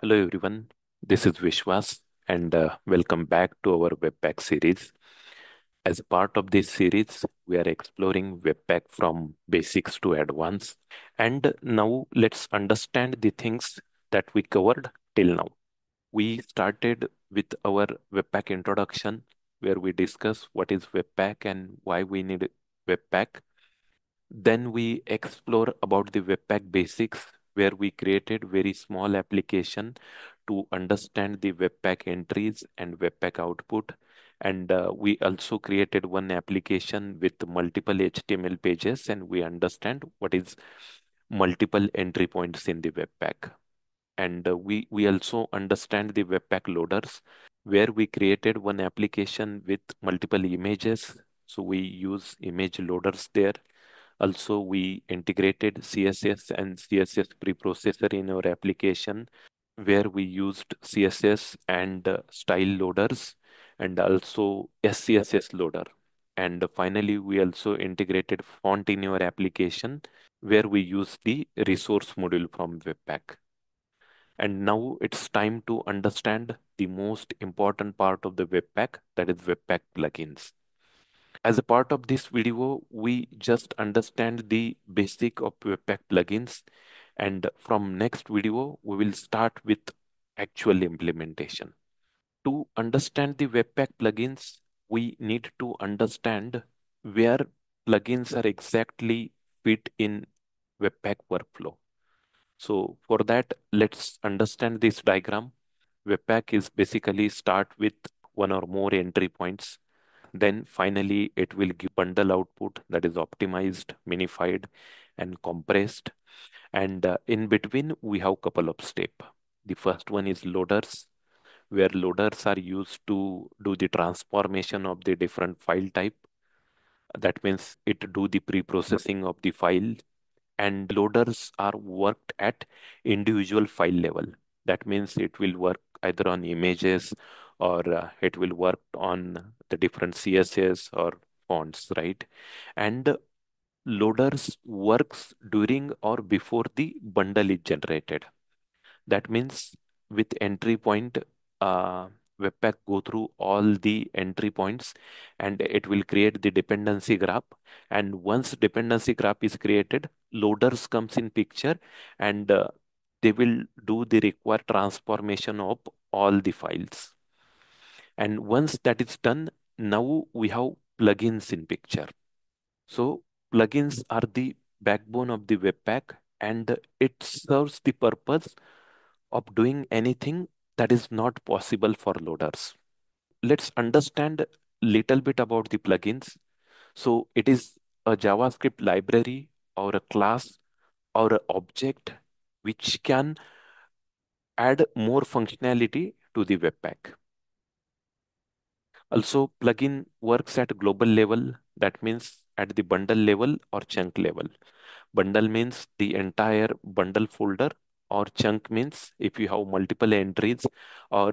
Hello everyone, this is Vishwas and welcome back to our Webpack series. As part of this series, we are exploring Webpack from basics to advanced. And now let's understand the things that we covered till now. We started with our Webpack introduction, where we discuss what is Webpack and why we need Webpack. Then we explore about the Webpack basics, where we created very small application to understand the Webpack entries and Webpack output. And we also created one application with multiple HTML pages, and we understand what is multiple entry points in the Webpack. And we also understand the Webpack loaders, where we created one application with multiple images. So we use image loaders there. Also, we integrated CSS and CSS preprocessor in our application, where we used CSS and style loaders and also SCSS loader. And finally, we also integrated font in our application, where we use the resource module from Webpack. And now it's time to understand the most important part of the Webpack, that is Webpack plugins. As a part of this video, we just understand the basic of Webpack plugins, and from next video, we will start with actual implementation. To understand the Webpack plugins, we need to understand where plugins are exactly fit in Webpack workflow. So for that, let's understand this diagram. Webpack is basically start with one or more entry points. Then finally, it will give bundle output that is optimized, minified, and compressed. And in between, we have a couple of steps. The first one is loaders, where loaders are used to do the transformation of the different file type. That means it do the pre-processing of the file. And loaders are worked at individual file level. That means it will work either on images or it will work on the different CSS or fonts, right? And loaders works during or before the bundle is generated. That means with entry point, Webpack go through all the entry points and it will create the dependency graph. And once dependency graph is created, loaders comes in picture and they will do the required transformation of all the files. And once that is done, now we have plugins in picture. So plugins are the backbone of the Webpack, and it serves the purpose of doing anything that is not possible for loaders. Let's understand a little bit about the plugins. So it is a JavaScript library or a class or an object which can add more functionality to the Webpack. Also, plugin works at global level. That means at the bundle level or chunk level. Bundle means the entire bundle folder, or chunk means if you have multiple entries, or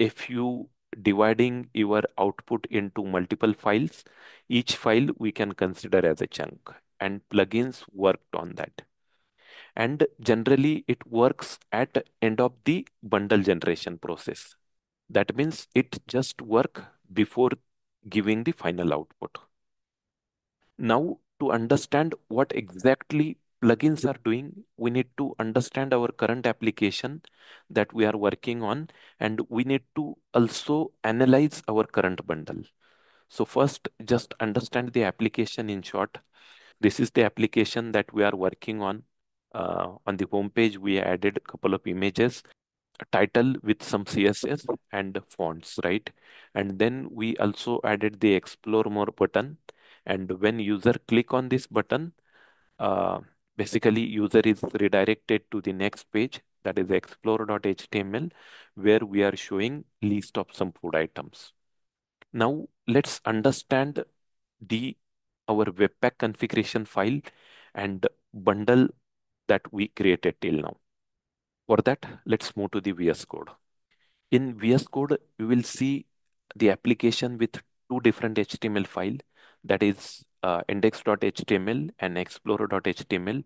if you dividing your output into multiple files, each file we can consider as a chunk, and plugins worked on that. And generally it works at end of the bundle generation process. That means it just works before giving the final output. Now, to understand what exactly plugins are doing, we need to understand our current application that we are working on, and we need to also analyze our current bundle. So first, just understand the application in short. This is the application that we are working on. On the homepage, we added a couple of images, a title with some CSS and fonts, right? And then we also added the explore more button. And when user click on this button, basically user is redirected to the next page, that is explore.html, where we are showing list of some food items. Now let's understand our Webpack configuration file and bundle that we created till now. For that, let's move to the VS Code. In VS Code, you will see the application with two different HTML files. that is index.html and explorer.html.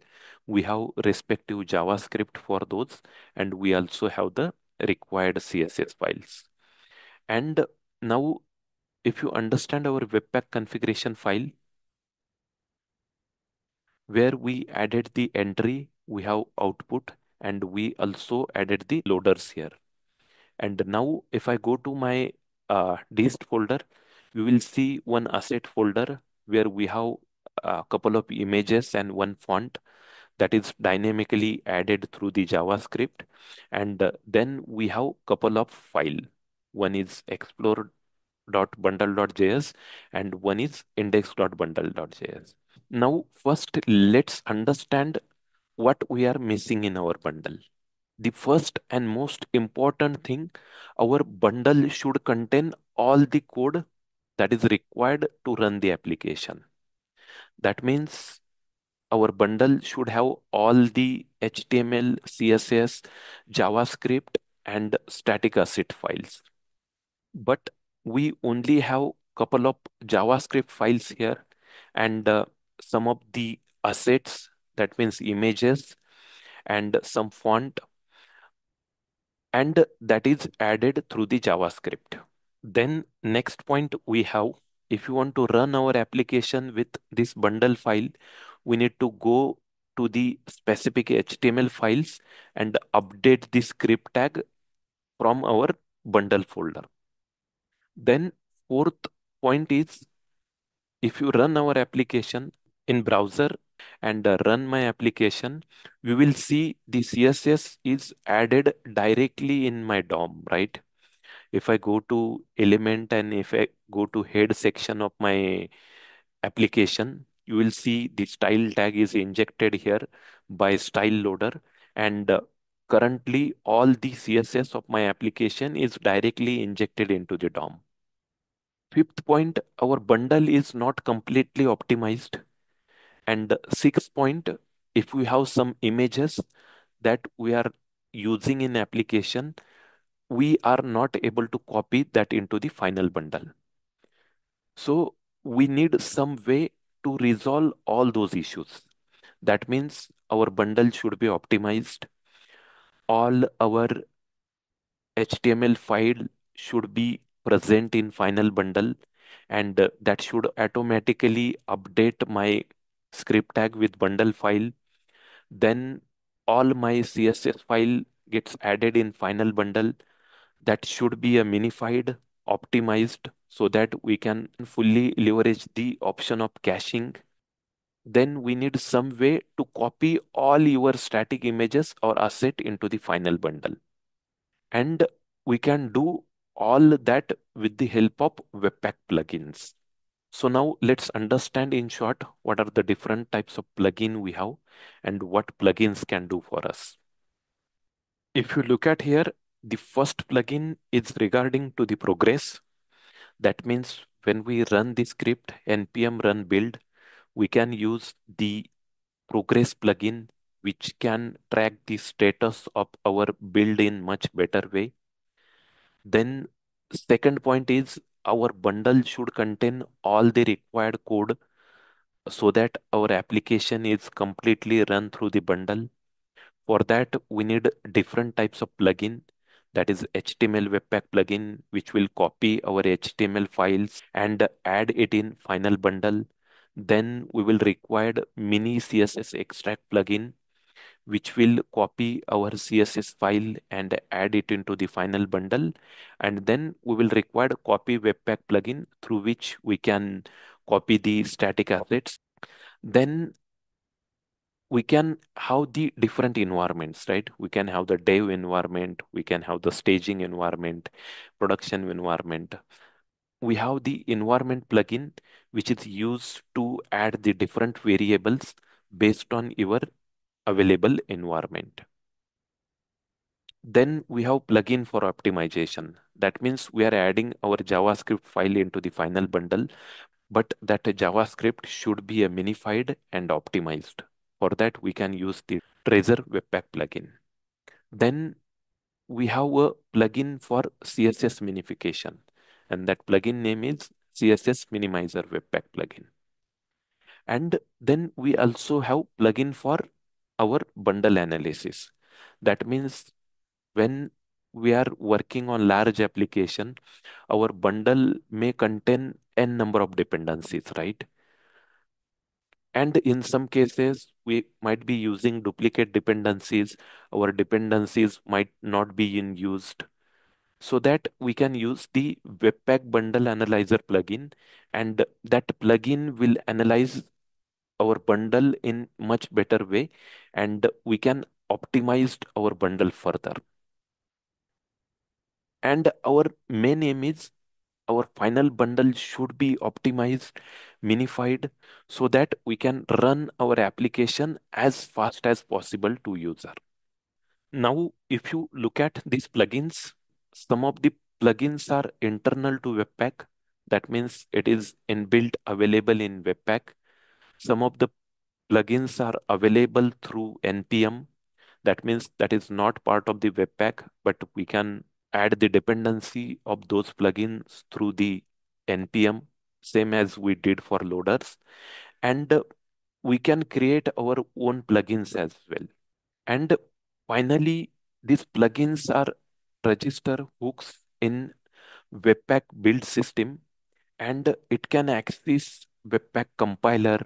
We have respective JavaScript for those, and we also have the required CSS files. And now, if you understand our Webpack configuration file, where we added the entry, we have output, and we also added the loaders here. And now, if I go to my dist folder, you will see one asset folder where we have a couple of images and one font that is dynamically added through the JavaScript. And then we have a couple of files. One is explore.bundle.js and one is index.bundle.js. Now, first, let's understand what we are missing in our bundle. The first and most important thing, our bundle should contain all the code that is required to run the application. That means our bundle should have all the HTML, CSS, JavaScript, and static asset files. But we only have a couple of JavaScript files here and some of the assets, that means images, and some font, and that is added through the JavaScript. Then next point we have, if you want to run our application with this bundle file, we need to go to the specific HTML files and update the script tag from our bundle folder. Then fourth point is, if you run our application in browser and run my application, we will see the CSS is added directly in my DOM, right? If I go to element and if I go to head section of my application, you will see the style tag is injected here by style loader. And currently all the CSS of my application is directly injected into the DOM. Fifth point, our bundle is not completely optimized. And sixth point, if we have some images that we are using in application, we are not able to copy that into the final bundle. So we need some way to resolve all those issues. That means our bundle should be optimized. All our HTML file should be present in final bundle, and that should automatically update my script tag with bundle file. Then all my CSS file gets added in final bundle. That should be a minified, optimized, so that we can fully leverage the option of caching. Then we need some way to copy all your static images or asset into the final bundle. And we can do all that with the help of Webpack plugins. So now let's understand in short what are the different types of plugin we have and what plugins can do for us. If you look at here, the first plugin is regarding to the progress. That means when we run the script npm run build, we can use the progress plugin, which can track the status of our build in much better way. Then second point is, our bundle should contain all the required code so that our application is completely run through the bundle. For that, we need different types of plugin. That is HTML Webpack plugin, which will copy our HTML files and add it in final bundle. Then we will require mini CSS extract plugin, which will copy our CSS file and add it into the final bundle. And then we will require copy Webpack plugin, through which we can copy the static assets. Then we can have the different environments, right? We can have the dev environment, we can have the staging environment, production environment. We have the environment plugin, which is used to add the different variables based on your available environment. Then we have plugin for optimization. That means we are adding our JavaScript file into the final bundle, but that JavaScript should be minified and optimized. For that, we can use the Terser webpack plugin. Then we have a plugin for CSS minification, and that plugin name is css minimizer webpack plugin. And then we also have plugin for our bundle analysis. That means when we are working on large application, our bundle may contain n number of dependencies, right? And in some cases, we might be using duplicate dependencies. Our dependencies might not be in used. So that we can use the Webpack bundle analyzer plugin, and that plugin will analyze our bundle in much better way, and we can optimize our bundle further. And our main aim is our final bundle should be optimized, minified, so that we can run our application as fast as possible to user. Now, if you look at these plugins, some of the plugins are internal to Webpack. That means it is inbuilt available in Webpack. Some of the plugins are available through NPM. That means that is not part of the Webpack, but we can add the dependency of those plugins through the NPM, same as we did for loaders. And we can create our own plugins as well. And finally, these plugins are register hooks in Webpack build system, and it can access Webpack compiler.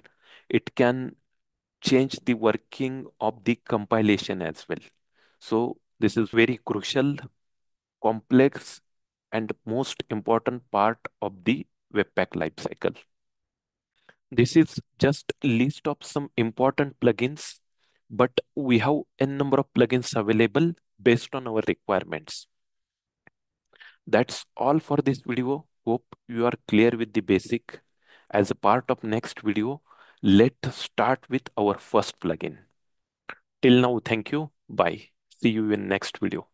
It can change the working of the compilation as well. So this is very crucial, complex, and most important part of the Webpack lifecycle. This is just a list of some important plugins, but we have n number of plugins available based on our requirements. That's all for this video. Hope you are clear with the basic. As a part of next video, let's start with our first plugin. Till now, thank you. Bye. See you in next video.